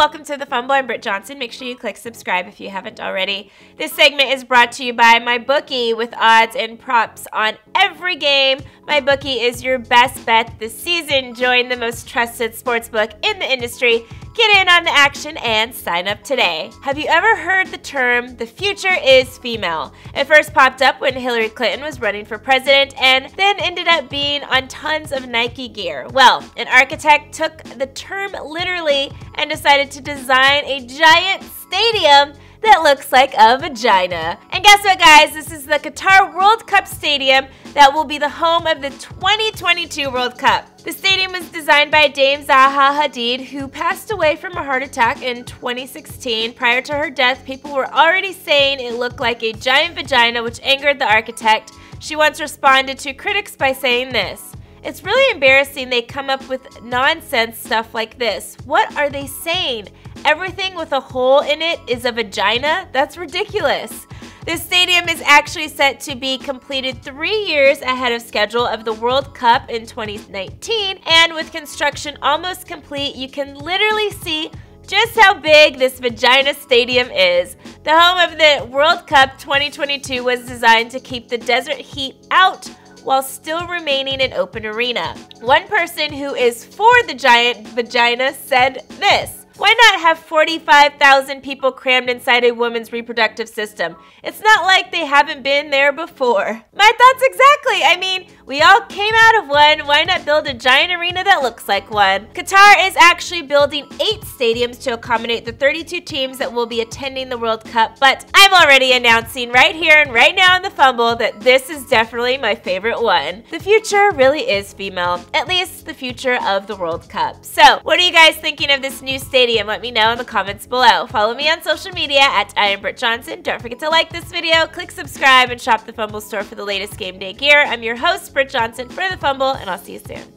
welcome to The Fumble. I'm Britt Johnson. Make sure you click subscribe if you haven't already. This segment is brought to you by My Bookie, with odds and props on every game. My Bookie is your best bet this season. Join the most trusted sportsbook in the industry. Get in on the action and sign up today. Have you ever heard the term, the future is female? It first popped up when Hillary Clinton was running for president and then ended up being on tons of Nike gear. Well, an architect took the term literally and decided to design a giant stadium that looks like a vagina. And guess what, guys? This is the Qatar World Cup stadium that will be the home of the 2022 World Cup. The stadium was designed by Dame Zaha Hadid, who passed away from a heart attack in 2016. Prior to her death, people were already saying it looked like a giant vagina, which angered the architect. She once responded to critics by saying this: "It's really embarrassing they come up with nonsense stuff like this. What are they saying? Everything with a hole in it is a vagina? That's ridiculous." This stadium is actually set to be completed 3 years ahead of schedule of the World Cup in 2019, and with construction almost complete, you can literally see just how big this vagina stadium is. The home of the World Cup 2022 was designed to keep the desert heat out while still remaining an open arena. One person who is for the giant vagina said this: "Why not have 45,000 people crammed inside a woman's reproductive system? It's not like they haven't been there before." My thoughts exactly. I mean, we all came out of one. Why not build a giant arena that looks like one? Qatar is actually building 8 stadiums to accommodate the 32 teams that will be attending the World Cup, but I'm already announcing right here and right now in The Fumble that this is definitely my favorite one. The future really is female, at least the future of the World Cup. So, what are you guys thinking of this new stadium? Let me know in the comments below. Follow me on social media at @IamBrittJohnson. Don't forget to like this video, click subscribe, and shop the Fumble Store for the latest game day gear. I'm your host, Britt Johnson, for The Fumble, and I'll see you soon.